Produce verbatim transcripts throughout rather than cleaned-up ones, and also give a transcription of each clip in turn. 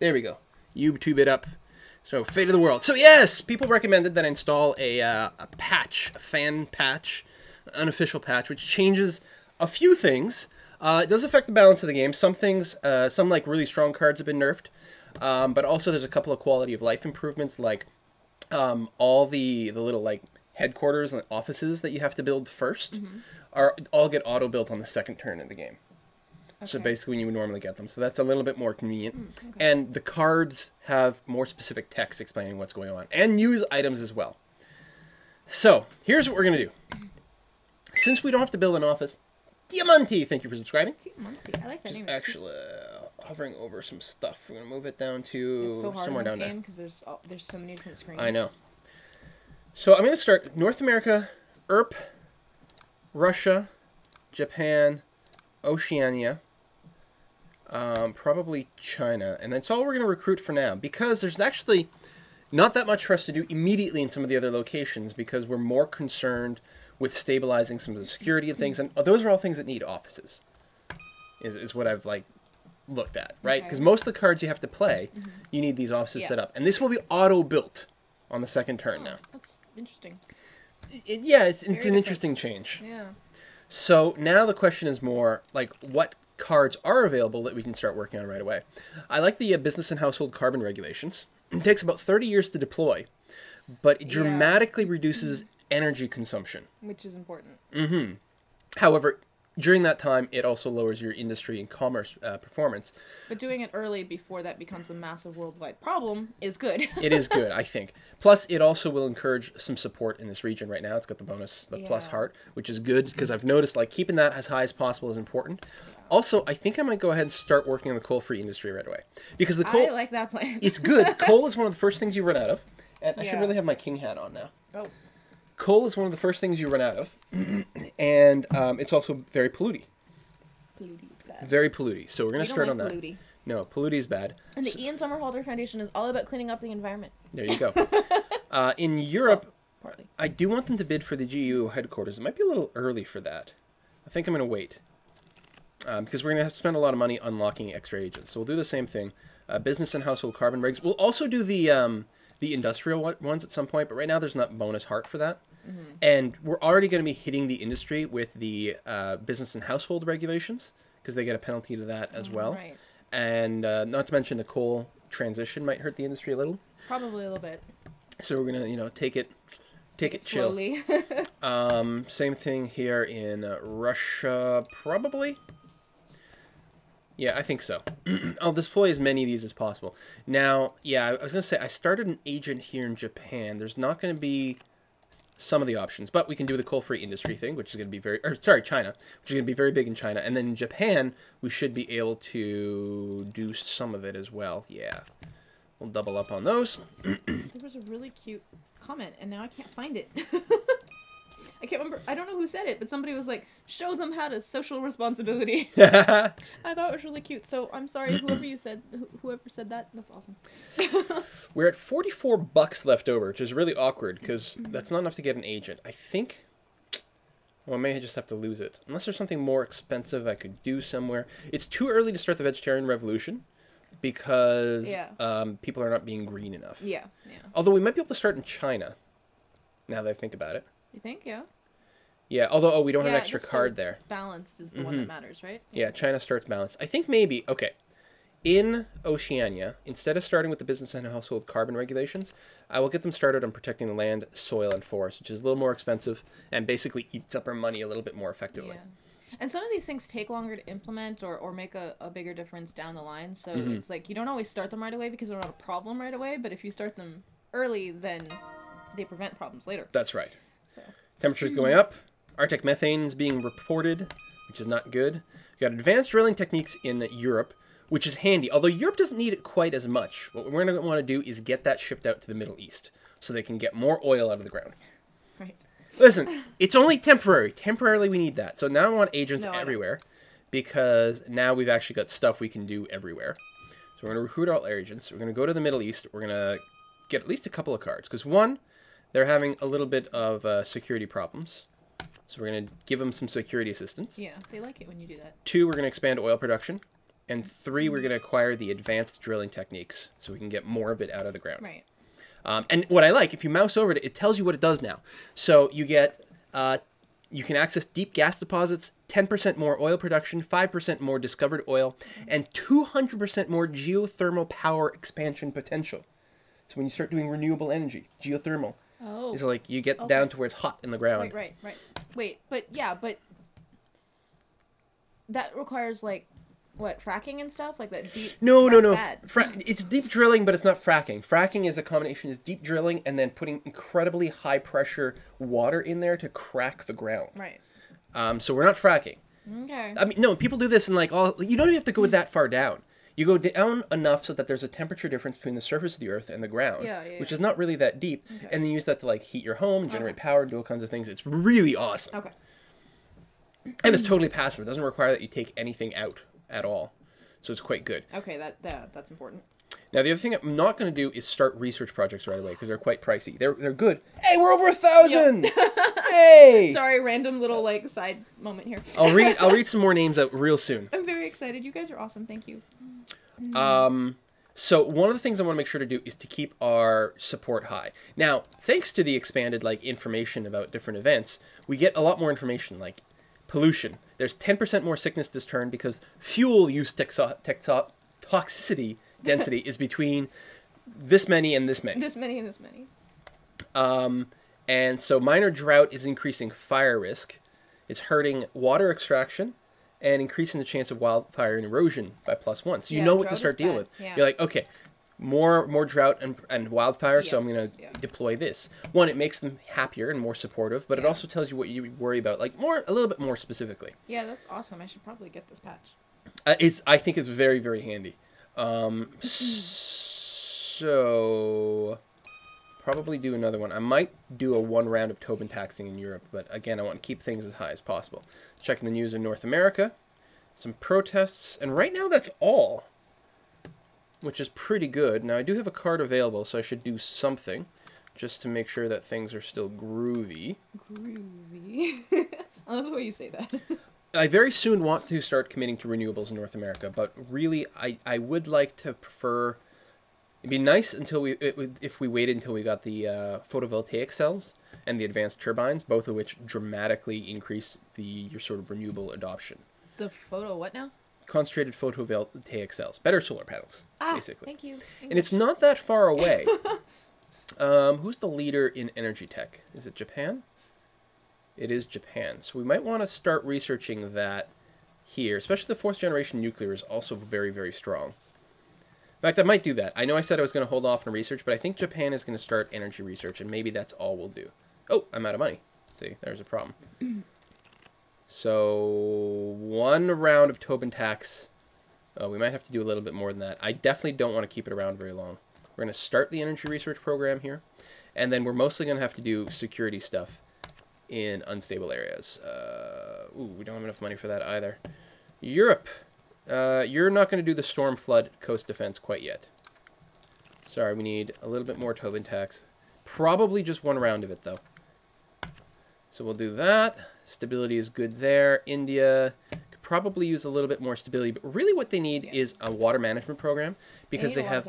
There we go. YouTube it up. So, Fate of the World. So, yes! People recommended that I install a, uh, a patch, a fan patch, an unofficial patch, which changes a few things. Uh, it does affect the balance of the game. Some things, uh, some, like, really strong cards have been nerfed. Um, but also, there's a couple of quality of life improvements, like um, all the, the little, like, headquarters and offices that you have to build first mm-hmm. are all get auto-built on the second turn of the game. Okay. So basically when you would normally get them. So that's a little bit more convenient. Mm, okay. And the cards have more specific text explaining what's going on. And news items as well. So here's what we're going to do. Since we don't have to build an office, Diamante, thank you for subscribing. Diamante, I like that name. It's actually uh, hovering over some stuff. We're going to move it down to it's so hard somewhere down game, there. Because there's, all, there's so many different screens. I know. So I'm going to start North America, E R P, Russia, Japan, Oceania, um, probably China. And that's all we're going to recruit for now. Because there's actually not that much for us to do immediately in some of the other locations. Because we're more concerned with stabilizing some of the security and things. And those are all things that need offices. Is, is what I've like looked at, right? Because okay. most of the cards you have to play, mm-hmm. you need these offices yeah. set up. And this will be auto-built on the second turn oh, now. That's interesting. It, yeah, it's, it's an interesting change. Yeah. So now the question is more like what cards are available that we can start working on right away. I like the uh, business and household carbon regulations. It takes about thirty years to deploy, but it yeah. dramatically reduces mm-hmm. energy consumption. Which is important. Mm-hmm. However, during that time, it also lowers your industry and commerce uh, performance. But doing it early before that becomes a massive worldwide problem is good. It is good, I think. Plus, it also will encourage some support in this region right now. It's got the bonus, the yeah. plus heart, which is good because I've noticed like keeping that as high as possible is important. Yeah. Also, I think I might go ahead and start working on the coal-free industry right away. Because the coal... I like that plan. It's good. Coal is one of the first things you run out of. And yeah. I should really have my king hat on now. Oh. Coal is one of the first things you run out of, and um, it's also very polluty. Polluty is bad. Very polluty. So we're going to start like on that. Polluty. No, polluty is bad. And the so, Ian Somerhalder Foundation is all about cleaning up the environment. There you go. uh, in Europe, well, I do want them to bid for the G U headquarters. It might be a little early for that. I think I'm going to wait, um, because we're going to have to spend a lot of money unlocking extra agents. So we'll do the same thing. Uh, business and household carbon regs. We'll also do the, um, the industrial ones at some point, but right now there's not bonus heart for that. Mm-hmm. And we're already going to be hitting the industry with the uh, business and household regulations because they get a penalty to that as well. Right. And uh, not to mention the coal transition might hurt the industry a little. Probably a little bit. So we're going to, you know, take it, take, take it chill. Slowly. um, same thing here in uh, Russia, probably. Yeah, I think so. I'll deploy as many of these as possible. Now, yeah, I was going to say I started an agent here in Japan. There's not going to be some of the options, but we can do the coal-free industry thing, which is going to be very, or sorry, China, which is going to be very big in China. And then in Japan, we should be able to do some of it as well. Yeah. We'll double up on those. There was a really cute comment, and now I can't find it. I can't remember. I don't know who said it, but somebody was like, show them how to social responsibility. I thought it was really cute. So I'm sorry, whoever you said, wh whoever said that, that's awesome. We're at forty-four bucks left over, which is really awkward because that's not enough to get an agent. I think, well, I may just have to lose it. Unless there's something more expensive I could do somewhere. It's too early to start the vegetarian revolution because yeah. um, people are not being green enough. Yeah. yeah. Although we might be able to start in China now that I think about it. You think, yeah? Yeah, although oh, we don't yeah, have an extra card there. Balanced is the mm-hmm. one that matters, right? Yeah. yeah, China starts balanced. I think maybe, okay, in Oceania, instead of starting with the business and household carbon regulations, I will get them started on protecting the land, soil, and forest, which is a little more expensive and basically eats up our money a little bit more effectively. Yeah. And some of these things take longer to implement or, or make a, a bigger difference down the line. So mm-hmm. it's like you don't always start them right away because they're not a problem right away, but if you start them early, then they prevent problems later. That's right. So. Temperatures going up. Arctic methane is being reported, which is not good. We've got advanced drilling techniques in Europe, which is handy. Although Europe doesn't need it quite as much. What we're going to want to do is get that shipped out to the Middle East so they can get more oil out of the ground. Right. Listen, it's only temporary. Temporarily we need that. So now I want agents no, everywhere because now we've actually got stuff we can do everywhere. So we're going to recruit all our agents. We're going to go to the Middle East. We're going to get at least a couple of cards because one... they're having a little bit of uh, security problems. So we're going to give them some security assistance. Yeah, they like it when you do that. Two, we're going to expand oil production. And three, we're going to acquire the advanced drilling techniques so we can get more of it out of the ground. Right. Um, and what I like, if you mouse over it, it tells you what it does now. So you get, uh, you can access deep gas deposits, ten percent more oil production, five percent more discovered oil, and two hundred percent more geothermal power expansion potential. So when you start doing renewable energy, geothermal, oh, is like you get okay. down to where it's hot in the ground. Right, right, right. Wait, but yeah, but that requires like, what, fracking and stuff? Like that deep... No, no, no. Fra it's deep drilling, but it's not fracking. Fracking is a combination of deep drilling and then putting incredibly high-pressure water in there to crack the ground. Right. Um, so we're not fracking. Okay. I mean, no, people do this in like all... You don't even have to go that far down. You go down enough so that there's a temperature difference between the surface of the earth and the ground, yeah, yeah, yeah. which is not really that deep, okay. and then use that to like heat your home, generate okay. power, do all kinds of things. It's really awesome. Okay. And it's totally passive. It doesn't require that you take anything out at all. So it's quite good. Okay, that, that that's important. Now, the other thing I'm not going to do is start research projects right away because they're quite pricey. They're, they're good. Hey, we're over a thousand! Yep. Hey! Sorry, random little, like, side moment here. I'll read I'll read some more names out real soon. I'm very excited. You guys are awesome. Thank you. Um, so one of the things I want to make sure to do is to keep our support high. Now, thanks to the expanded, like, information about different events, we get a lot more information, like pollution. There's ten percent more sickness this turn because fuel use texo texo toxicity density is between this many and this many. This many and this many. Um, and so minor drought is increasing fire risk. It's hurting water extraction and increasing the chance of wildfire and erosion by plus one. So you yeah, know what to start dealing with. Yeah. You're like, okay, more more drought and, and wildfire, yes, so I'm going to yeah. deploy this. One, it makes them happier and more supportive, but yeah. it also tells you what you worry about, like more a little bit more specifically. Yeah, that's awesome. I should probably get this patch. Uh, it's, I think it's very, very handy. Um, so probably do another one. I might do a one round of Tobin taxing in Europe, but again, I want to keep things as high as possible. Checking the news in North America, some protests, and right now that's all, which is pretty good. Now I do have a card available, so I should do something just to make sure that things are still groovy. Groovy. I love the way you say that. I very soon want to start committing to renewables in North America, but really, I, I would like to prefer... It'd be nice until we it would, if we waited until we got the uh, photovoltaic cells and the advanced turbines, both of which dramatically increase the your sort of renewable adoption. The photo what now? Concentrated photovoltaic cells. Better solar panels, ah, basically. Thank you. English. And it's not that far away. um, who's the leader in energy tech? Is it Japan? It is Japan. So we might want to start researching that here. Especially the fourth generation nuclear is also very, very strong. In fact, I might do that. I know I said I was going to hold off on research, but I think Japan is going to start energy research, and maybe that's all we'll do. Oh, I'm out of money. See, there's a problem. So one round of Tobin tax. Oh, we might have to do a little bit more than that. I definitely don't want to keep it around very long. We're going to start the energy research program here, and then we're mostly going to have to do security stuff in unstable areas. Uh, ooh, we don't have enough money for that either. Europe, uh, you're not going to do the storm flood coast defense quite yet. Sorry, we need a little bit more Tobin tax. Probably just one round of it, though. So we'll do that. Stability is good there. India could probably use a little bit more stability, but really what they need yes. is a water management program because they, they have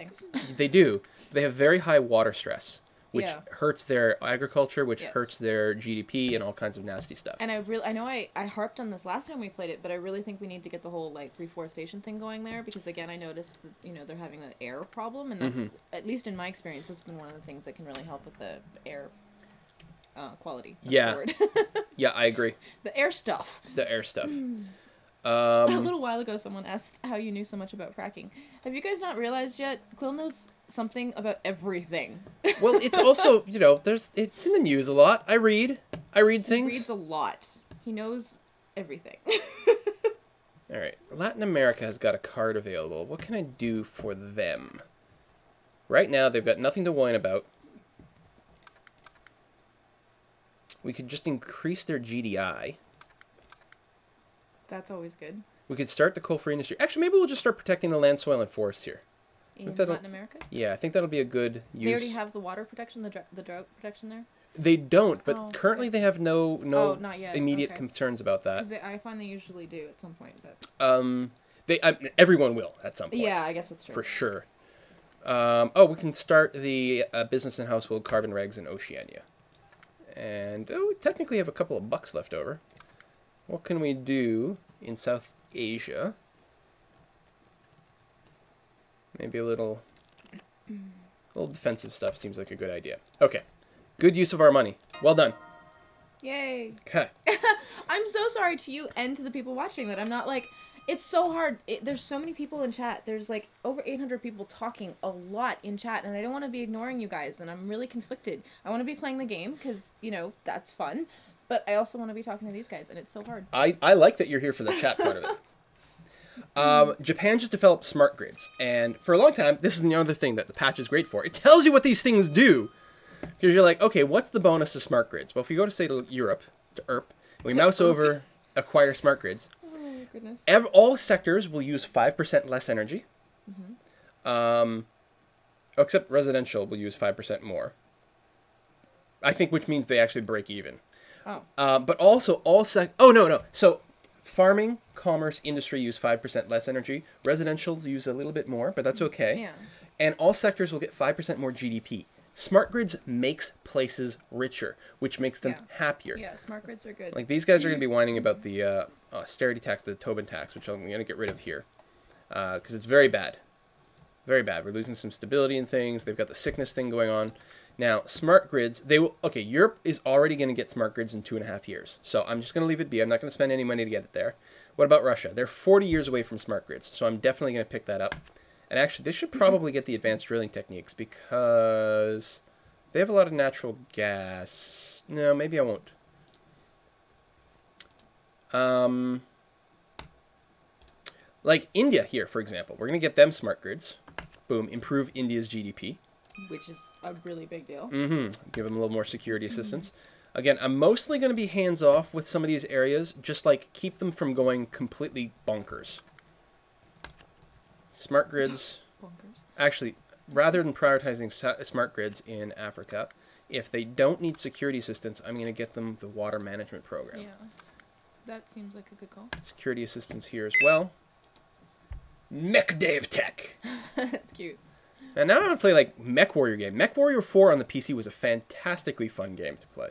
they do. They have very high water stress, which yeah. hurts their agriculture, which yes. hurts their G D P and all kinds of nasty stuff. And I really, I know I, I harped on this last time we played it, but I really think we need to get the whole like reforestation thing going there because again, I noticed that, you know, they're having an air problem, and that's mm-hmm. at least in my experience, that's been one of the things that can really help with the air uh, quality. That's yeah. the word. Yeah, I agree. The air stuff. The air stuff. Mm. Um, a little while ago, someone asked how you knew so much about fracking. Have you guys not realized yet? Quill knows something about everything. Well, it's also, you know, there's it's in the news a lot. I read. I read things. He reads a lot. He knows everything. All right. Latin America has got a card available. What can I do for them? Right now, they've got nothing to whine about. We could just increase their G D I. That's always good. We could start the coal-free industry. Actually, maybe we'll just start protecting the land, soil, and forests here. In Latin America? Yeah, I think that'll be a good use. They already have the water protection, the, dr the drought protection there? They don't, but oh, currently okay. they have no no oh, not yet. immediate okay. concerns about that. They, I find they usually do at some point. But... Um, They I, everyone will at some point. Yeah, I guess that's true. For sure. Um, oh, we can start the uh, business and household carbon regs in Oceania. And oh, we technically have a couple of bucks left over. What can we do in South Asia? Maybe a little, a little defensive stuff seems like a good idea. Okay. Good use of our money. Well done. Yay. Okay. I'm so sorry to you and to the people watching that I'm not like... It's so hard. It, there's so many people in chat. There's like over eight hundred people talking a lot in chat, and I don't want to be ignoring you guys, and I'm really conflicted. I want to be playing the game because, you know, that's fun, but I also want to be talking to these guys, and it's so hard. I, I like that you're here for the chat part of it. Um, Japan just developed smart grids, and for a long time, this is another thing that the patch is great for. It tells you what these things do, because you're like, okay, what's the bonus of smart grids? Well, if you go to, say, to Europe, to E R P, we mouse over acquire smart grids. Goodness. Every, all sectors will use five percent less energy, mm-hmm. um, except residential will use five percent more, I think, which means they actually break even. Oh. Uh, but also all sec- oh, no, no. So farming, commerce, industry use five percent less energy. Residential use a little bit more, but that's okay. Yeah. And all sectors will get five percent more G D P. Smart grids makes places richer, which makes them yeah. happier. Yeah, smart grids are good. Like, these guys are going to be whining about the uh, austerity tax, the Tobin tax, which I'm going to get rid of here. Because uh, it's very bad. Very bad. We're losing some stability in things. They've got the sickness thing going on. Now, smart grids, they will... Okay, Europe is already going to get smart grids in two and a half years. So I'm just going to leave it be. I'm not going to spend any money to get it there. What about Russia? They're forty years away from smart grids, so I'm definitely going to pick that up. And actually, they should probably get the advanced drilling techniques because they have a lot of natural gas. No, maybe I won't. Um, like India here, for example. We're going to get them smart grids. Boom. Improve India's G D P. Which is a really big deal. Mm-hmm. Give them a little more security assistance. Mm-hmm. Again, I'm mostly going to be hands-off with some of these areas. Just, like, keep them from going completely bonkers. Smart grids, bonkers. Actually, rather than prioritizing smart grids in Africa, if they don't need security assistance, I'm going to get them the water management program. Yeah, that seems like a good call. Security assistance here as well. MechDave Tech. That's cute. And now I'm going to play, like, MechWarrior game. MechWarrior four on the P C was a fantastically fun game to play.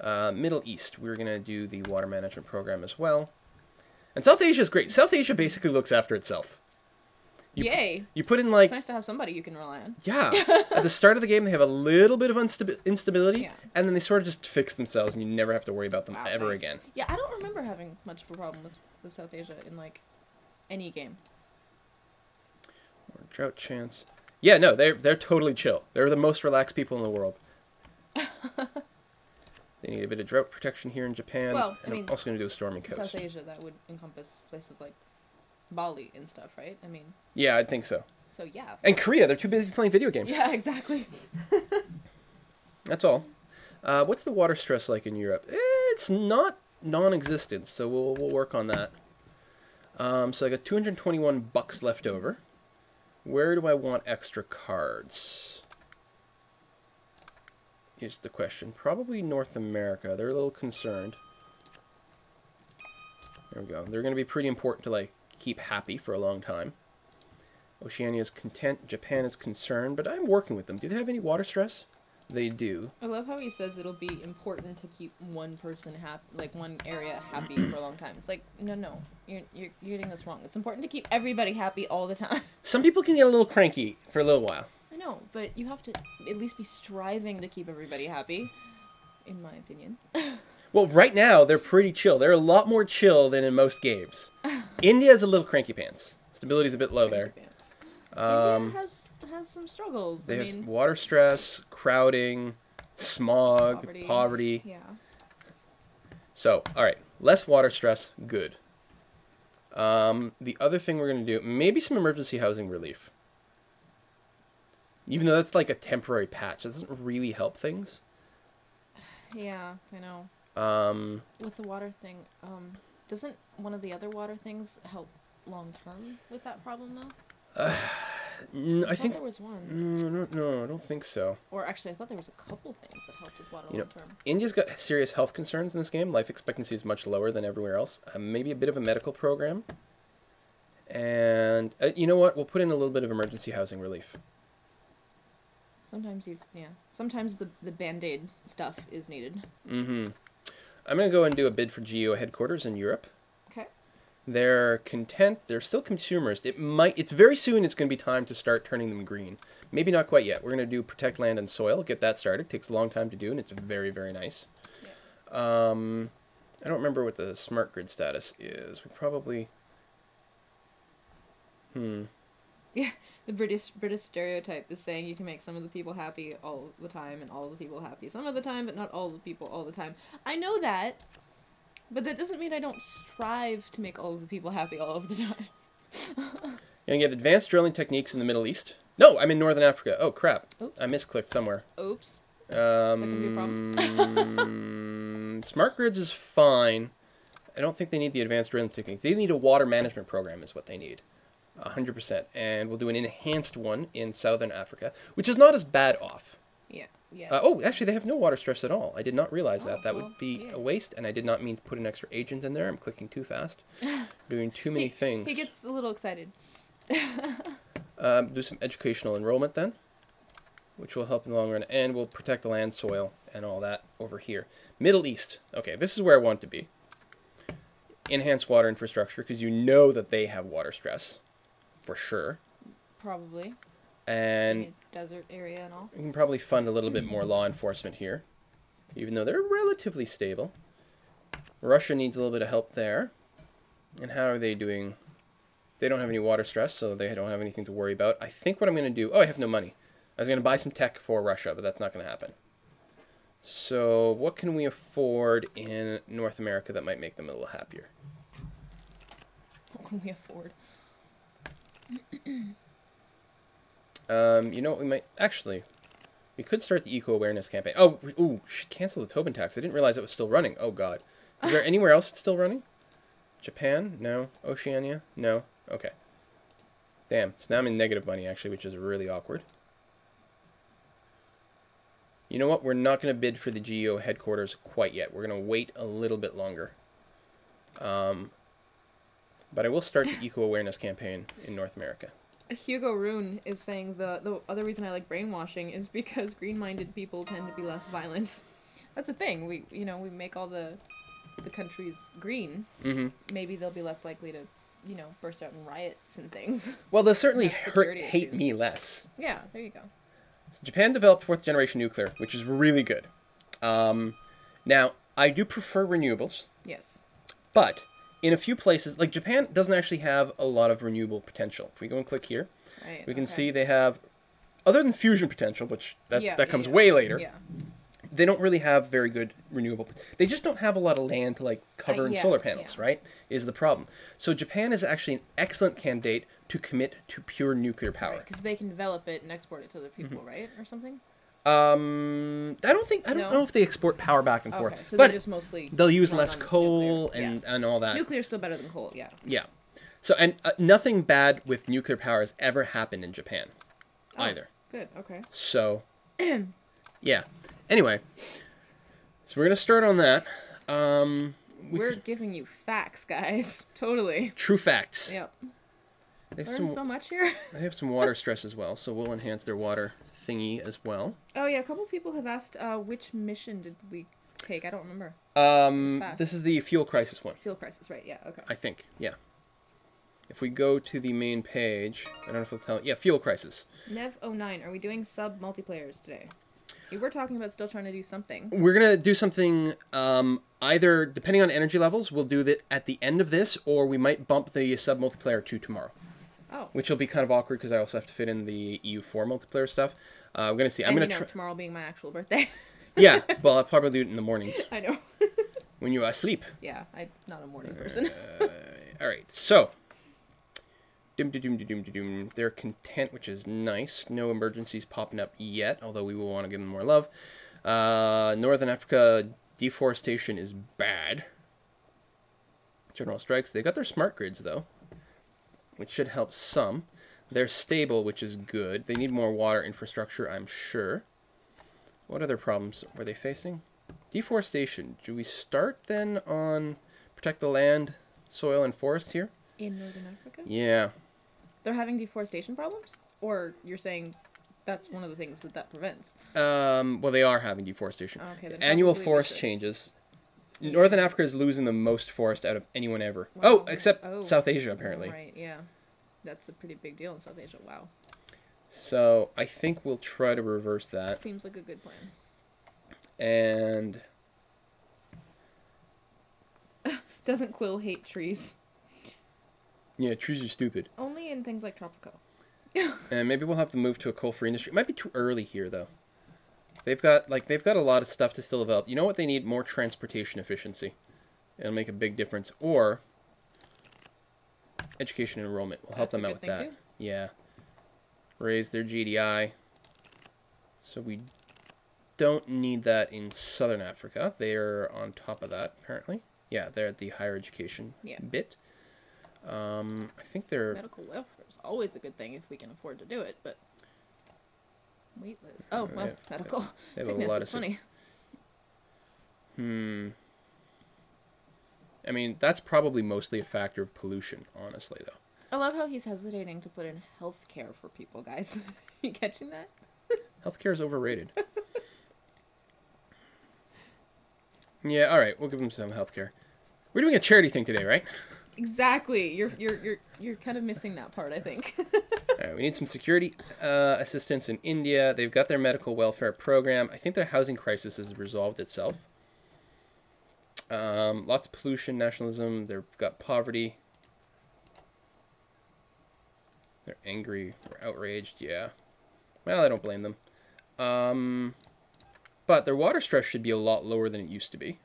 Uh, Middle East, we're going to do the water management program as well. And South Asia is great. South Asia basically looks after itself. You Yay. Put, you put in, like... It's nice to have somebody you can rely on. Yeah. At the start of the game, they have a little bit of instability, yeah. and then they sort of just fix themselves, and you never have to worry about them wow, ever nice. Again. Yeah, I don't remember having much of a problem with, with South Asia in, like, any game. More drought chance. Yeah, no, they're, they're totally chill. They're the most relaxed people in the world. They need a bit of drought protection here in Japan. Well, and I mean, I'm also going to do a storming coast. South Asia, that would encompass places like... Bali and stuff, right? I mean... Yeah, I think so. So, yeah. And Korea, they're too busy playing video games. Yeah, exactly. That's all. Uh, what's the water stress like in Europe? It's not non-existent, so we'll, we'll work on that. Um, so I got two hundred twenty-one bucks left over. Where do I want extra cards? Here's the question. Probably North America. They're a little concerned. There we go. They're going to be pretty important to, like, keep happy for a long time. Oceania is content. Japan is concerned, but I'm working with them. Do they have any water stress? They do. I love how he says it'll be important to keep one person happy, like one area happy for a long time. It's like, no, no, you're, you're, you're getting this wrong. It's important to keep everybody happy all the time. Some people can get a little cranky for a little while. I know, but you have to at least be striving to keep everybody happy, in my opinion. Well, right now, they're pretty chill. They're a lot more chill than in most games. India's a little cranky pants. Stability's a bit low cranky there. Um, India has, has some struggles. They I have mean, water stress, crowding, smog, poverty. poverty. Yeah. So, all right. Less water stress, good. Um, the other thing we're going to do, maybe some emergency housing relief. Even though that's like a temporary patch. That doesn't really help things. Yeah, I know. Um, with the water thing, um, doesn't one of the other water things help long term with that problem though? Uh, I, I think there was one. No, no, no, I don't think so. Or actually, I thought there was a couple things that helped with water you long know, term. India's got serious health concerns in this game. Life expectancy is much lower than everywhere else. Uh, maybe a bit of a medical program. And uh, you know what? We'll put in a little bit of emergency housing relief. Sometimes you, yeah. Sometimes the, the Band-Aid stuff is needed. Mm-hmm. I'm going to go and do a bid for Geo headquarters in Europe. Okay. They're content. They're still consumerist. It might, it's very soon it's going to be time to start turning them green. Maybe not quite yet. We're going to do protect land and soil. Get that started. It takes a long time to do, and it's very, very nice. Yeah. Um, I don't remember what the smart grid status is. We probably... Hmm. Yeah, the British British stereotype is saying you can make some of the people happy all the time and all the people happy some of the time, but not all the people all the time. I know that, but that doesn't mean I don't strive to make all of the people happy all of the time. You're gonna get advanced drilling techniques in the Middle East. No, I'm in Northern Africa. Oh, crap. Oops. I misclicked somewhere. Oops. Um, that could be a problem. Smart grids is fine. I don't think they need the advanced drilling techniques. They need a water management program is what they need. one hundred percent. And we'll do an enhanced one in Southern Africa, which is not as bad off. Yeah. Yeah. Uh, oh, actually, they have no water stress at all. I did not realize oh, that. That well, would be yeah. a waste, and I did not mean to put an extra agent in there. I'm clicking too fast. Doing too many he, things. He gets a little excited. um, do some educational enrollment then, which will help in the long run, and we'll protect the land, soil, and all that over here. Middle East. Okay, this is where I want to be. Enhanced water infrastructure, because you know that they have water stress. For sure. Probably. And desert area and all. You can probably fund a little bit more law enforcement here, even though they're relatively stable. Russia needs a little bit of help there. And how are they doing? They don't have any water stress, so they don't have anything to worry about. I think what I'm going to do... Oh, I have no money. I was going to buy some tech for Russia, but that's not going to happen. So what can we afford in North America that might make them a little happier? What can we afford? um, you know what we might... Actually, we could start the eco-awareness campaign. Oh, ooh, should cancel the Tobin tax. I didn't realize it was still running. Oh, God. Is there anywhere else it's still running? Japan? No. Oceania? No. Okay. Damn. So now I'm in negative money, actually, which is really awkward. You know what? We're not going to bid for the G E O headquarters quite yet. We're going to wait a little bit longer. Um... But I will start the eco-awareness campaign in North America. Hugo Rune is saying the, the other reason I like brainwashing is because green-minded people tend to be less violent. That's the thing. We, you know, we make all the the countries green. Mm-hmm. Maybe they'll be less likely to, you know, burst out in riots and things. Well, they'll certainly hurt, hate me less. Yeah, there you go. So Japan developed fourth-generation nuclear, which is really good. Um, now, I do prefer renewables. Yes. But... in a few places, like Japan doesn't actually have a lot of renewable potential. If we go and click here, right, we can okay. see they have, other than fusion potential, which that, yeah, that comes yeah, way later, yeah. they don't really have very good renewable. They just don't have a lot of land to like cover uh, in yeah, solar panels, yeah. right, is the problem. So Japan is actually an excellent candidate to commit to pure nuclear power. Because right, they can develop it and export it to other people, mm-hmm. right, or something? Um, I don't think I don't no. know if they export power back and okay, forth, so but just mostly they'll use less coal and, yeah. and all that. Nuclear's still better than coal, yeah. Yeah, so and uh, nothing bad with nuclear power has ever happened in Japan, oh, either. Good, okay. So, yeah. Anyway, so we're gonna start on that. Um, we we're could... giving you facts, guys. Totally. True facts. Yep. They have some, so much here. They have some water stress as well, so we'll enhance their water thingy as well. Oh yeah, a couple people have asked uh, which mission did we take? I don't remember. Um, this is the Fuel Crisis one. Fuel Crisis, right? Yeah. Okay. I think. Yeah. If we go to the main page, I don't know if we'll tell. Yeah, Fuel Crisis. Nev oh nine. Are we doing sub multiplayers today? We were talking about still trying to do something. We're gonna do something. Um, either depending on energy levels, we'll do that at the end of this, or we might bump the sub multiplayer to tomorrow. Oh. Which will be kind of awkward because I also have to fit in the E U four multiplayer stuff. Uh, we're gonna see. I'm and gonna you know, tomorrow being my actual birthday. Yeah, well, I'll probably do it in the mornings. I know. When you are asleep. Yeah, I'm not a morning person. uh, all right, so doom de doom de doom de doom. They're content, which is nice. No emergencies popping up yet, although we will want to give them more love. Uh, Northern Africa deforestation is bad. General strikes. They got their smart grids though, which should help some. They're stable, which is good. They need more water infrastructure, I'm sure. What other problems were they facing? Deforestation. Do we start then on protect the land, soil, and forest here? In Northern Africa? Yeah. They're having deforestation problems? Or you're saying that's one of the things that that prevents? Um, well, they are having deforestation. Okay, annual forest changes. Northern Africa is losing the most forest out of anyone ever. Wow. Oh, except oh. South Asia, apparently. Right, yeah. That's a pretty big deal in South Asia. Wow. So I think we'll try to reverse that. Seems like a good plan. And... Doesn't Quill hate trees? Yeah, trees are stupid. Only in things like Tropico. And maybe we'll have to move to a coal-free industry. It might be too early here, though. They've got like they've got a lot of stuff to still develop. You know what they need? More transportation efficiency. It'll make a big difference. Or education and enrollment. We'll help That's them out with that. Too. Yeah. Raise their G D I. So we don't need that in Southern Africa. They're on top of that, apparently. Yeah, they're at the higher education yeah. bit. Um, I think they're... Medical welfare is always a good thing if we can afford to do it, but... Waitlist. Oh, well, right. medical. They have a lot of money. Hmm. I mean, that's probably mostly a factor of pollution, honestly, though. I love how he's hesitating to put in healthcare for people, guys. You catching that? Healthcare is overrated. Yeah, all right. We'll give them some healthcare. We're doing a charity thing today, right? Exactly. You're you're you're you're kind of missing that part, I think. All right, we need some security uh, assistance in India. They've got their medical welfare program. I think their housing crisis has resolved itself. Um, lots of pollution, nationalism. They've got poverty. They're angry or outraged. Yeah. Well, I don't blame them. Um, but their water stress should be a lot lower than it used to be.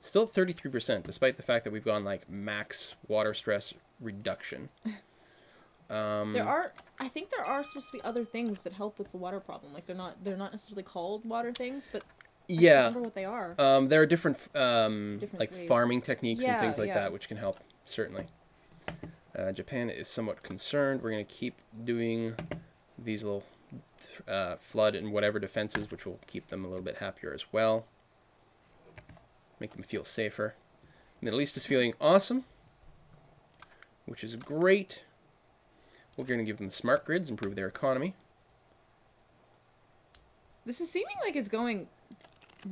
Still at thirty-three percent, despite the fact that we've gone, like, max water stress reduction. Um, there are, I think there are supposed to be other things that help with the water problem. Like, they're not, they're not necessarily called water things, but I yeah. can't remember what they are. Um, there are different, um, different like, ways. farming techniques yeah, and things like yeah. that, which can help, certainly. Uh, Japan is somewhat concerned. We're going to keep doing these little uh, flood and whatever defenses, which will keep them a little bit happier as well. Make them feel safer. Middle East is feeling awesome, which is great. We're going to give them smart grids, improve their economy. This is seeming like it's going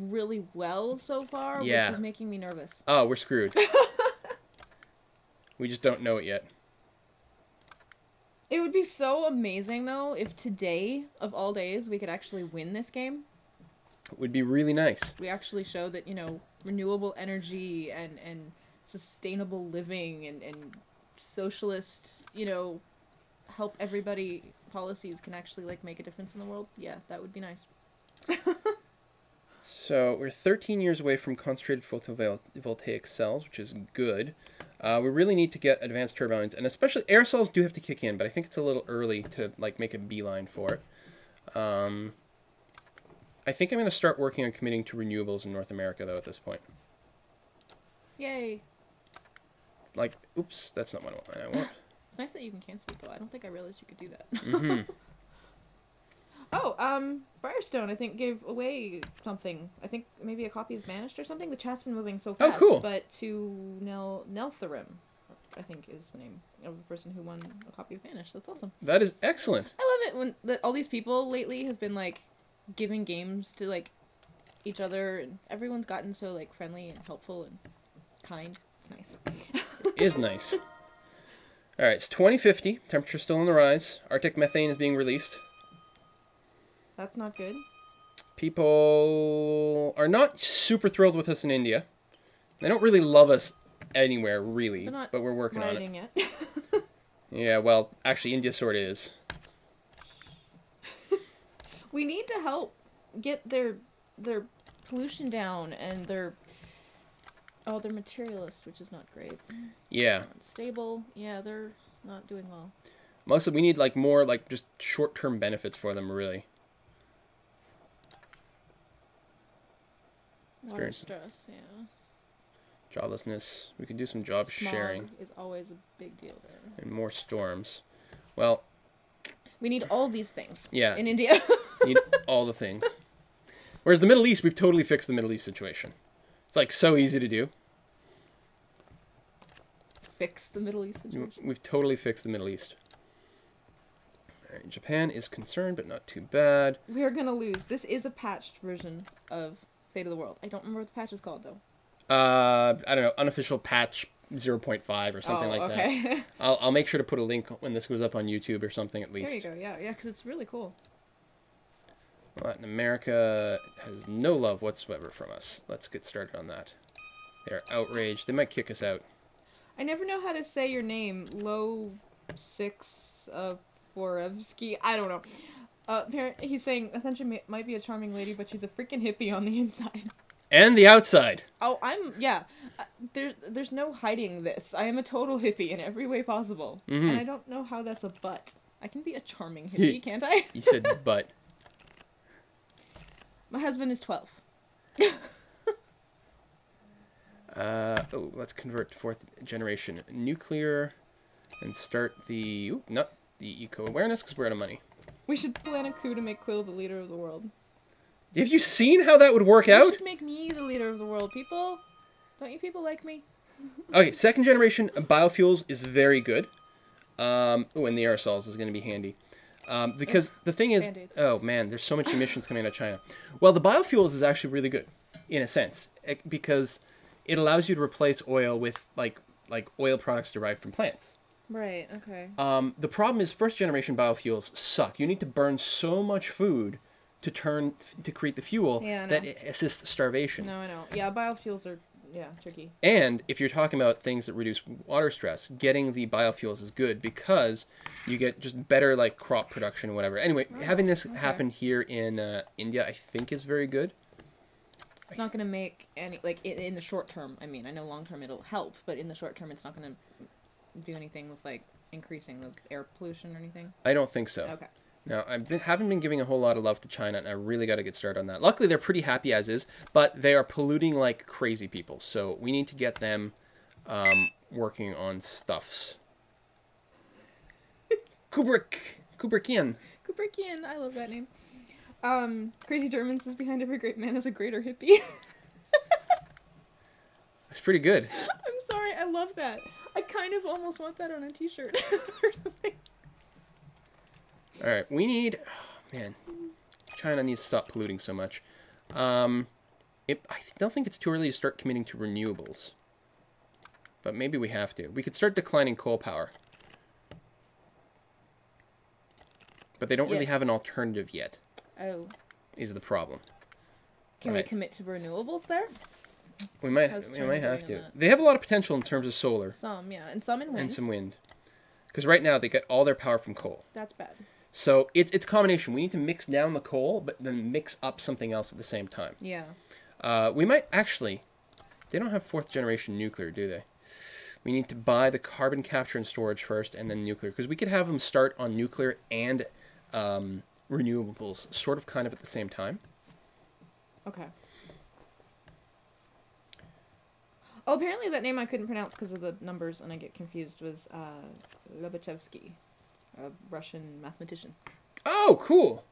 really well so far, yeah. which is making me nervous. Oh, we're screwed. We just don't know it yet. It would be so amazing, though, if today, of all days, we could actually win this game. It would be really nice. We actually show that, you know, renewable energy and, and sustainable living and, and socialist, you know, help everybody policies can actually, like, make a difference in the world. Yeah, that would be nice. So we're thirteen years away from concentrated photovoltaic cells, which is good. Uh, we really need to get advanced turbines, and especially air cells do have to kick in, but I think it's a little early to, like, make a beeline for it. Um... I think I'm going to start working on committing to renewables in North America, though, at this point. Yay. Like, oops, that's not what I want. It's nice that you can cancel it, though. I don't think I realized you could do that. Mm-hmm. Oh, um, Briarstone, I think, gave away something. I think maybe a copy of Banished or something. The chat's been moving so fast. Oh, cool. But to Nel Neltherim, I think, is the name of the person who won a copy of Banished. That's awesome. That is excellent. I love it when that all these people lately have been, like, giving games to, like, each other, and everyone's gotten so, like, friendly and helpful and kind. It's nice. It is nice. All right, it's twenty fifty. Temperature's still on the rise. Arctic methane is being released. That's not good. People are not super thrilled with us in India. They don't really love us anywhere, really, They're not but we're working on it. it. Yeah, well, actually, India sort of is. We need to help get their their pollution down and their oh they're materialist, which is not great. Yeah. Stable. Yeah, they're not doing well. Mostly, we need like more like just short term benefits for them, really. Water stress, yeah. Joblessness. We can do some job Smog sharing. Is always a big deal there. And more storms. Well. We need all these things. Yeah. In India. Need all the things. Whereas the Middle East, we've totally fixed the Middle East situation. It's, like, so easy to do. fix the Middle East situation? We've totally fixed the Middle East. All right, Japan is concerned, but not too bad. We are going to lose. This is a patched version of Fate of the World. I don't remember what the patch is called, though. Uh, I don't know. Unofficial patch zero point five or something oh, like okay. that. I'll, I'll make sure to put a link when this goes up on YouTube or something, at least. There you go. Yeah, yeah, because it's really cool. Latin America has no love whatsoever from us. Let's get started on that. They're outraged. They might kick us out. I never know how to say your name. Lobachevsky. I don't know. Uh, parent, he's saying Essentia might be a charming lady, but she's a freaking hippie on the inside. And the outside. Oh, I'm, yeah. Uh, there, there's no hiding this. I am a total hippie in every way possible. Mm-hmm. And I don't know how that's a but. I can be a charming hippie, can't I? You said but. My husband is twelve. Uh, oh, let's convert to fourth generation nuclear and start the, ooh, not the eco-awareness because we're out of money. We should plan a coup to make Quill the leader of the world. Have you seen how that would work you out? You should make me the leader of the world, people. Don't you people like me? Okay, second generation biofuels is very good. Um, oh, and the aerosols is going to be handy. Um, because the thing is, oh man, there's so much emissions coming out of China. Well, the biofuels is actually really good in a sense because it allows you to replace oil with like like oil products derived from plants. Right, okay. Um, the problem is first generation biofuels suck. You need to burn so much food to turn to create the fuel yeah, that it assists starvation. No, I know. Yeah, biofuels are yeah, tricky. And if you're talking about things that reduce water stress, getting the biofuels is good because you get just better like crop production and whatever. Anyway, right. having this okay. happen here in uh, India, I think is very good. It's not going to make any, like, in, in the short term, I mean, I know long term it'll help, but in the short term it's not going to do anything with, like, increasing the air pollution or anything? I don't think so. Okay. Now, I haven't been giving a whole lot of love to China, and I really got to get started on that. Luckily, they're pretty happy as is, but they are polluting like crazy people, so we need to get them um, working on stuffs. Kubrick. Kubrickian. Kubrickian. I love that name. Um, Crazy German says behind every great man is a greater hippie. That's pretty good. I'm sorry, I love that. I kind of almost want that on a t-shirt or something. Alright, we need... Oh, man, China needs to stop polluting so much. Um, it, I don't think it's too early to start committing to renewables. But maybe we have to. We could start declining coal power. But they don't yes. really have an alternative yet. Oh. Is the problem. Can right. we commit to renewables there? We might, we might have to. They have a lot of potential in terms of solar. Some, yeah. And some in wind. And some wind. Because right now they get all their power from coal. That's bad. So it, it's a combination. We need to mix down the coal, but then mix up something else at the same time. Yeah. Uh, we might actually... They don't have fourth generation nuclear, do they? We need to buy the carbon capture and storage first and then nuclear. Because we could have them start on nuclear and um, renewables sort of kind of at the same time. Okay. Oh, apparently that name I couldn't pronounce because of the numbers, and I get confused, was uh, Lobachevsky, a Russian mathematician. Oh, cool!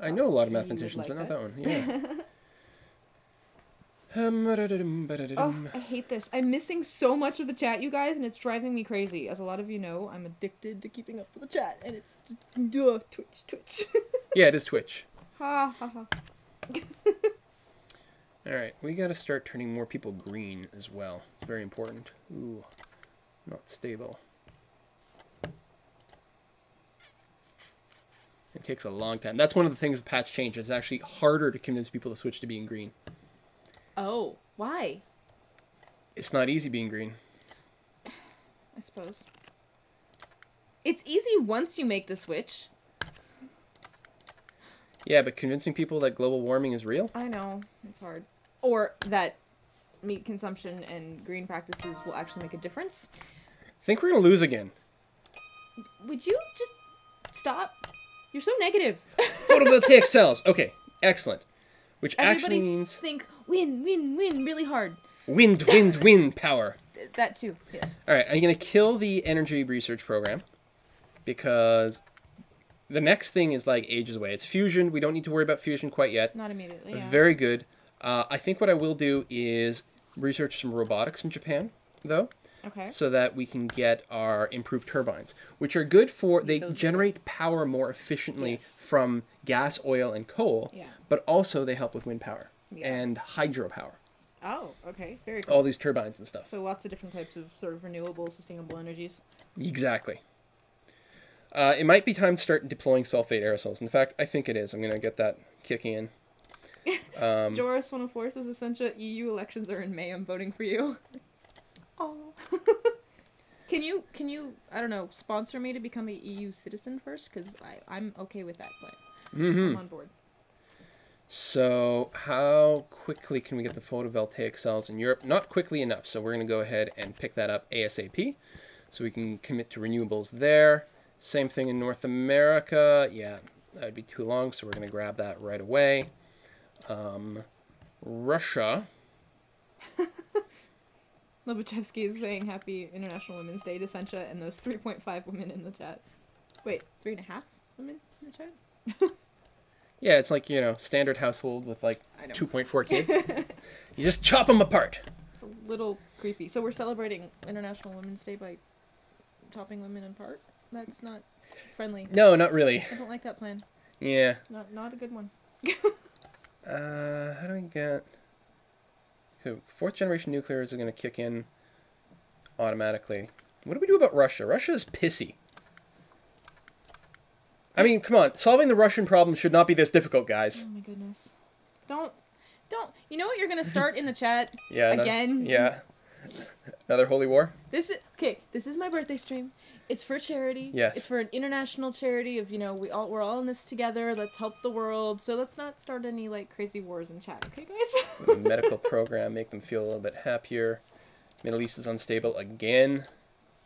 I know a lot of mathematicians, like but not that, that one. Yeah. Oh, I hate this. I'm missing so much of the chat, you guys, and it's driving me crazy. As a lot of you know, I'm addicted to keeping up with the chat, and it's just, duh, Twitch, Twitch. Yeah, it is Twitch. Ha, ha, ha. All right, we got to start turning more people green as well. It's very important. Ooh, not stable. It takes a long time. That's one of the things the patch changed. It's actually harder to convince people to switch to being green. Oh, why? It's not easy being green. I suppose. It's easy once you make the switch. Yeah, but convincing people that global warming is real? I know. It's hard. Or that meat consumption and green practices will actually make a difference. I think we're going to lose again. Would you just stop? You're so negative. Photovoltaic cells. Okay, excellent. Which Everybody actually means... think win, win, win really hard. Wind, wind, wind power. That too, yes. All right, I'm going to kill the energy research program because... The next thing is like ages away. It's fusion. We don't need to worry about fusion quite yet. Not immediately. Yeah. Very good. Uh, I think what I will do is research some robotics in Japan, though. okay. so that we can get our improved turbines, which are good for, they Those generate power more efficiently yes. from gas, oil, and coal, yeah. but also they help with wind power yeah. and hydropower. Oh, okay. Very cool. All these turbines and stuff. So lots of different types of sort of renewable, sustainable energies. Exactly. Uh, it might be time to start deploying sulfate aerosols. In fact, I think it is. I'm going to get that kicking in. Um, Joris one oh four says, Essentia, E U elections are in May. I'm voting for you. Oh. Can you, can you, I don't know, sponsor me to become an E U citizen first? Because I'm okay with that plan. Mm-hmm. I'm on board. So how quickly can we get the photovoltaic cells in Europe? Not quickly enough. So we're going to go ahead and pick that up ASAP so we can commit to renewables there. Same thing in North America. Yeah, that would be too long. So we're going to grab that right away. Um, Russia. Lobachevsky is saying happy International Women's Day to Sencha and those three point five women in the chat. Wait, three and a half women in the chat? Yeah, it's like, you know, standard household with like two point four kids. You just chop them apart. It's a little creepy. So we're celebrating International Women's Day by chopping women apart? That's not friendly. No, not really. I don't like that plan. Yeah. Not, not a good one. Uh, how do we get... So fourth generation nuclear is going to kick in automatically. What do we do about Russia? Russia is pissy. I mean, come on. Solving the Russian problem should not be this difficult, guys. Oh my goodness. Don't, don't. You know what you're going to start in the chat yeah, again? No, yeah. Another holy war? This is, okay, this is my birthday stream. It's for charity. Yes. It's for an international charity of, you know, we all, we're all in this together. Let's help the world. So let's not start any, like, crazy wars in chat. Okay, guys? Medical program. Make them feel a little bit happier. Middle East is unstable again.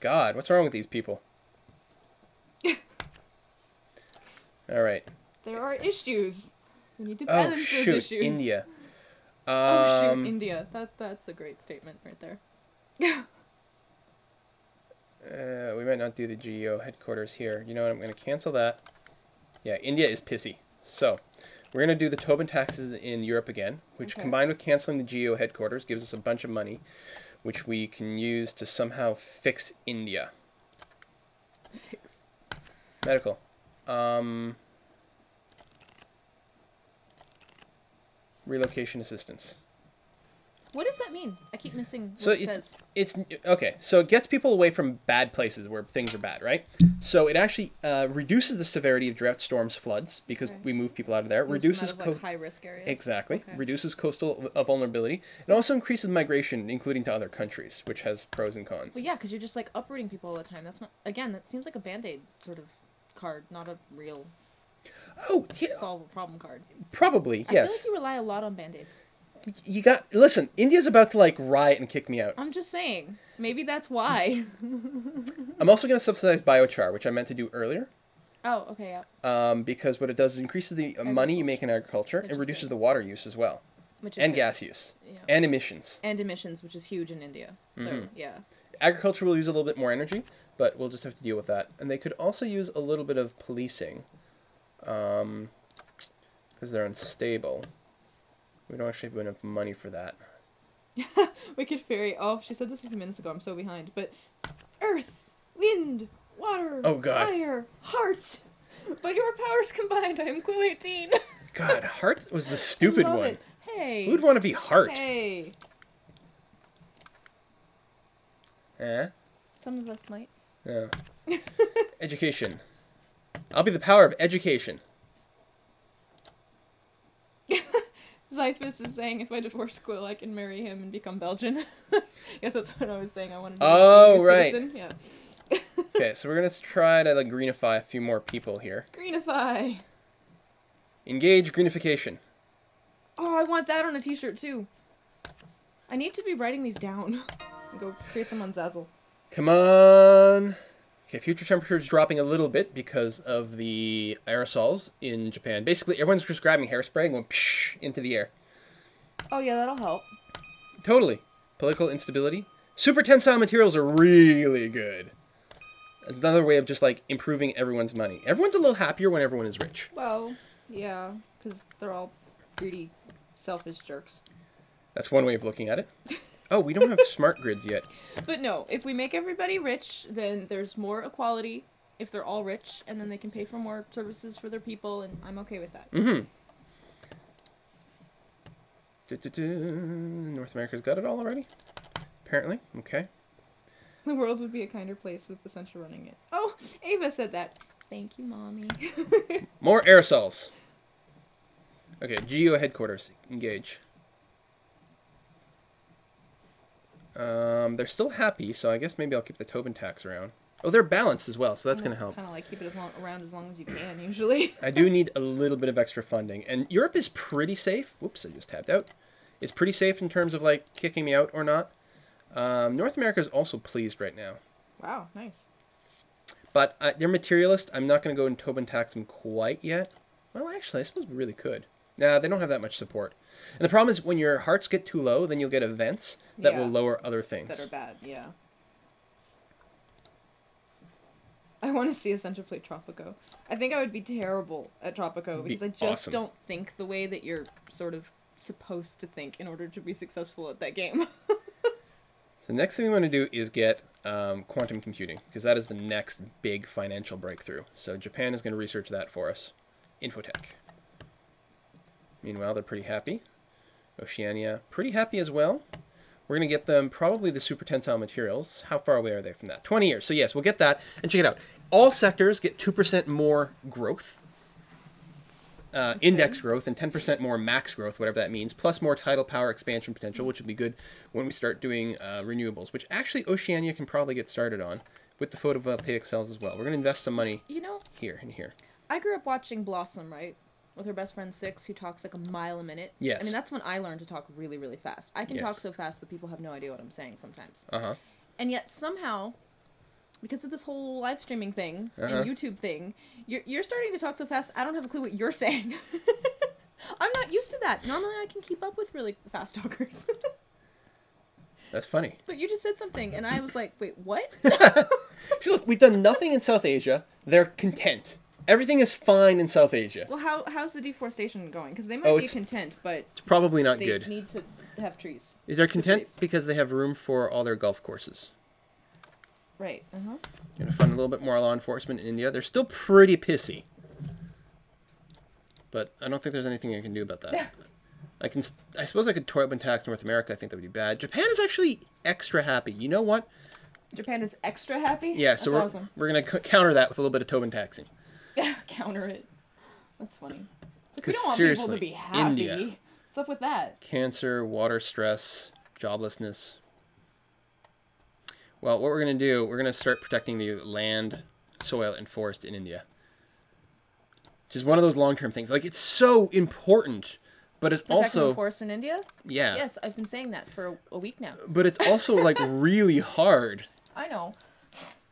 God, what's wrong with these people? All right. There are issues. We need to balance oh, shoot. those issues. India. Um, oh, shoot. India. That, that's a great statement right there. Yeah. Uh, we might not do the G E O headquarters here. You know what? I'm going to cancel that. Yeah, India is pissy. So we're going to do the Tobin taxes in Europe again, which okay. combined with canceling the G E O headquarters gives us a bunch of money, which we can use to somehow fix India. Fix. Medical. Um, relocation assistance. What does that mean? I keep missing what so it it's, says. It's, okay, so it gets people away from bad places where things are bad, right? So it actually uh, reduces the severity of drought, storms, floods, because okay. we move people out of there. Moves reduces them out of, like, high-risk areas. Exactly. Okay. Reduces coastal uh, vulnerability. It also increases migration, including to other countries, which has pros and cons. Well, yeah, because you're just, like, uprooting people all the time. That's not, again, that seems like a Band-Aid sort of card, not a real oh, yeah. solve a problem card. Probably, yes. I feel like you rely a lot on Band-Aids. You got... Listen, India's about to, like, riot and kick me out. I'm just saying. Maybe that's why. I'm also going to subsidize biochar, which I meant to do earlier. Oh, okay, yeah. Um, because what it does is increases the money you make in agriculture and reduces the water use as well. Which is and good. gas use. Yeah. And emissions. And emissions, which is huge in India. So, mm-hmm. yeah. Agriculture will use a little bit more energy, but we'll just have to deal with that. And they could also use a little bit of policing. Um, because they're unstable. We don't actually have enough money for that. Wicked Fairy. Oh, she said this a few minutes ago. I'm so behind. But earth, wind, water, oh, God. fire, heart. By your powers combined, I am quill eighteen. God, heart was the stupid one. It. Hey. Who would want to be heart? Hey. Eh? Some of us might. Yeah. Education. I'll be the power of education. Zyphus is saying, if I divorce Quill, I can marry him and become Belgian. Guess that's what I was saying. I wanted to be oh, right. citizen. Yeah. Okay, so we're going to try to, like, greenify a few more people here. Greenify. Engage greenification. Oh, I want that on a t-shirt, too. I need to be writing these down. Go create them on Zazzle. Come on. Okay, future temperature is dropping a little bit because of the aerosols in Japan. Basically, everyone's just grabbing hairspray and going psh into the air. Oh, yeah, that'll help. Totally. Political instability. Super tensile materials are really good. Another way of just, like, improving everyone's money. Everyone's a little happier when everyone is rich. Well, yeah, because they're all greedy, selfish jerks. That's one way of looking at it. Oh, we don't have smart grids yet. But no, if we make everybody rich, then there's more equality if they're all rich, and then they can pay for more services for their people, and I'm okay with that. Mm-hmm. North America's got it all already? Apparently. Okay. The world would be a kinder place with Essentia running it. Oh, Ava said that. Thank you, Mommy. More aerosols. Okay, Geo headquarters. Engage. Um, they're still happy, so I guess maybe I'll keep the Tobin tax around. Oh, they're balanced as well, so that's going to help. Kind of like keep it around as long as you can, usually. I do need a little bit of extra funding. And Europe is pretty safe. Whoops, I just tapped out. It's pretty safe in terms of, like, kicking me out or not. Um, North America is also pleased right now. Wow, nice. But uh, they're materialist. I'm not going to go and Tobin tax them quite yet. Well, actually, I suppose we really could. Nah, they don't have that much support. And the problem is when your hearts get too low, then you'll get events that yeah, will lower other things. That are bad, yeah. I want to see Essentia play Tropico. I think I would be terrible at Tropico because be I just awesome. don't think the way that you're sort of supposed to think in order to be successful at that game. So next thing we want to do is get um, quantum computing, because that is the next big financial breakthrough. So Japan is going to research that for us. Infotech. Meanwhile, they're pretty happy. Oceania, pretty happy as well. We're going to get them probably the super tensile materials. How far away are they from that? twenty years. So yes, we'll get that. And check it out. All sectors get two percent more growth, uh, okay. index growth, and ten percent more max growth, whatever that means, plus more tidal power expansion potential, which would be good when we start doing uh, renewables, which actually Oceania can probably get started on with the photovoltaic cells as well. We're going to invest some money you know, here and here. I grew up watching Blossom, right? With her best friend Six, who talks like a mile a minute. Yes. I mean, that's when I learned to talk really, really fast. I can yes. talk so fast that people have no idea what I'm saying sometimes. Uh-huh. And yet somehow, because of this whole live streaming thing uh-huh. and YouTube thing, you're, you're starting to talk so fast, I don't have a clue what you're saying. I'm not used to that. Normally I can keep up with really fast talkers. That's funny. But you just said something, and I was like, wait, what? See, look, we've done nothing in South Asia. They're content. Everything is fine in South Asia. Well, how how's the deforestation going? Because they might oh, be content, but it's probably not they good. They need to have trees. They're content because they have room for all their golf courses. Right. Uh huh. You're gonna find a little bit more law enforcement in India. They're still pretty pissy, but I don't think there's anything I can do about that. Yeah. I can. I suppose I could Tobin tax North America. I think that would be bad. Japan is actually extra happy. You know what? Japan is extra happy. Yeah. So That's we're awesome. we're gonna counter that with a little bit of Tobin taxing. Counter it. That's funny. Like, we don't want people to be happy. India. What's up with that? Cancer, water stress, joblessness. Well, what we're going to do, we're going to start protecting the land, soil, and forest in India. Which is one of those long-term things. Like, it's so important, but it's protecting also... the forest in India? Yeah. Yes, I've been saying that for a week now. But it's also, like, really hard. I know.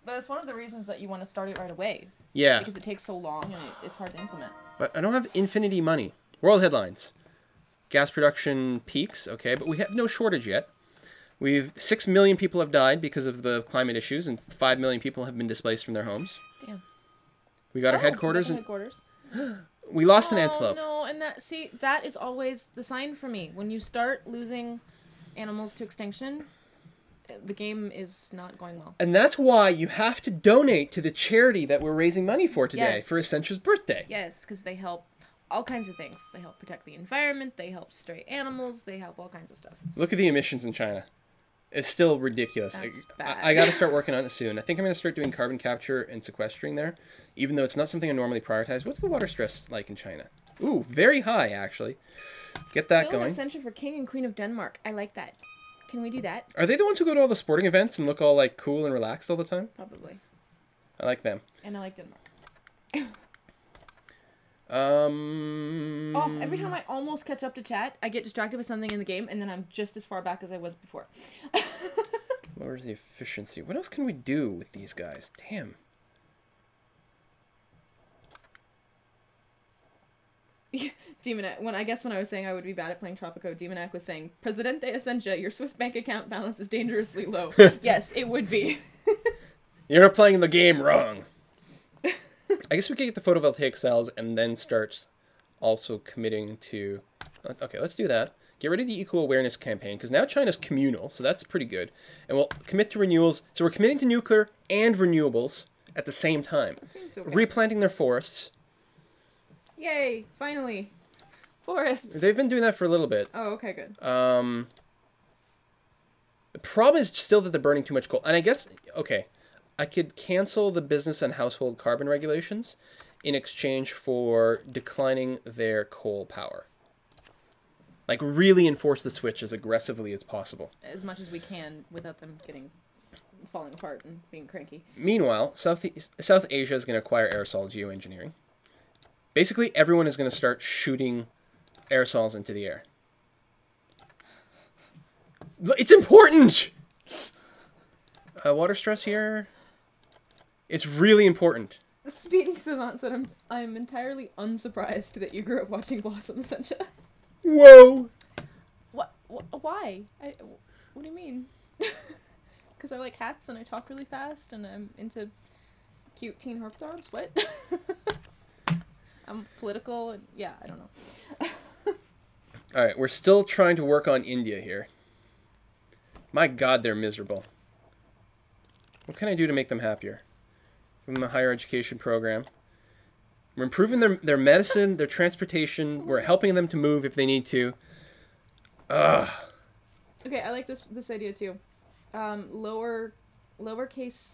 But it's one of the reasons that you want to start it right away. Yeah. Because it takes so long and it, it's hard to implement. But I don't have infinity money. World headlines. Gas production peaks, okay, but we have no shortage yet. We've six million people have died because of the climate issues, and five million people have been displaced from their homes. Damn. We got oh, our headquarters. We, got the headquarters. we lost oh, an antelope. No, and that see that is always the sign for me. When you start losing animals to extinction, the game is not going well. And that's why you have to donate to the charity that we're raising money for today, yes. for Essentia's birthday. Yes, because they help all kinds of things. They help protect the environment, they help stray animals, they help all kinds of stuff. Look at the emissions in China. It's still ridiculous. That's bad. I, I got to start working on it soon. I think I'm going to start doing carbon capture and sequestering there, even though it's not something I normally prioritize. What's the water stress like in China? Ooh, very high, actually. Get that going. Essentia for King and Queen of Denmark. I like that. Can we do that? Are they the ones who go to all the sporting events and look all, like, cool and relaxed all the time? Probably. I like them. And I like Denmark. um... Oh, every time I almost catch up to chat, I get distracted with something in the game, and then I'm just as far back as I was before. Lowers the efficiency. What else can we do with these guys? Damn. Demonac, when I guess when I was saying I would be bad at playing Tropico, Demonac was saying, Presidente Essentia, your Swiss bank account balance is dangerously low. Yes, it would be. You're playing the game wrong. I guess we could get the photovoltaic cells and then start also committing to... Okay, let's do that. Get rid of the equal awareness campaign, because now China's communal, so that's pretty good. And we'll commit to renewals. So we're committing to nuclear and renewables at the same time. Okay. Replanting their forests. Yay, finally. Forests. They've been doing that for a little bit. Oh, okay, good. Um, the problem is still that they're burning too much coal. And I guess, okay, I could cancel the business and household carbon regulations in exchange for declining their coal power. Like, really enforce the switch as aggressively as possible. As much as we can without them getting falling apart and being cranky. Meanwhile, South, East, South Asia is going to acquire aerosol geoengineering. Basically, everyone is going to start shooting aerosols into the air. It's important! Uh, water stress here. It's really important. Speaking savant said, I'm, I'm entirely unsurprised that you grew up watching Blossom, Essentia. Whoa! What? Wh why? I, what do you mean? Because I like hats and I talk really fast and I'm into cute teen herpdobs? What? I'm political and yeah, I don't know. Alright, we're still trying to work on India here. My god, they're miserable. What can I do to make them happier? Give them a higher education program. We're improving their, their medicine, their transportation. We're helping them to move if they need to. Ugh. Okay, I like this this idea too. Um, lower, lowercase,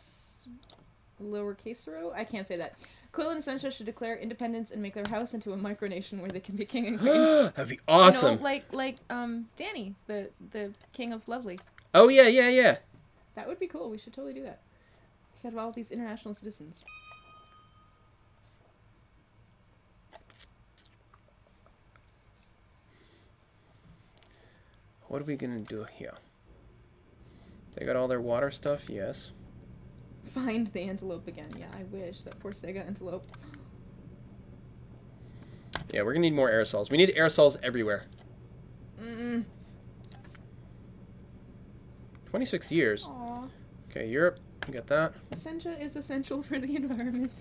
lowercasero? I can't say that. Quill and Essentia should declare independence and make their house into a micronation where they can be king and queen. That'd be awesome. You know, like like um Danny, the the king of Lovely. Oh yeah, yeah, yeah. That would be cool. We should totally do that. We have all these international citizens. What are we gonna do here? They got all their water stuff, yes. Find the antelope again. Yeah, I wish. That poor Sega antelope. Yeah, we're gonna need more aerosols. We need aerosols everywhere. Mm-mm. twenty-six years. Aww. Okay, Europe, you got that. Essentia is essential for the environment.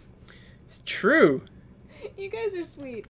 It's true. You guys are sweet.